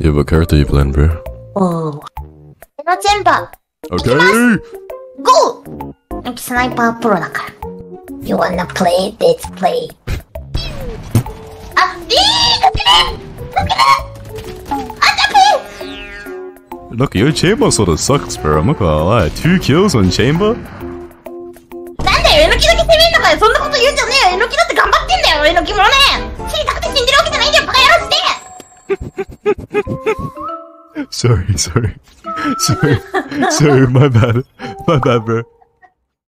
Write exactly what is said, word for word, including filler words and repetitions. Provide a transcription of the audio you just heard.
Yeah, what card do you plan, bro? Oh. No Senpai. Okay. Go. I'm sniper pro. You wanna play? Let's play. Ah, look at it! Look at it! Look, your chamber sort of sucks, bro. I'm not gonna lie. Two kills on chamber. Sorry, sorry, sorry, sorry. My bad, my bad, bro.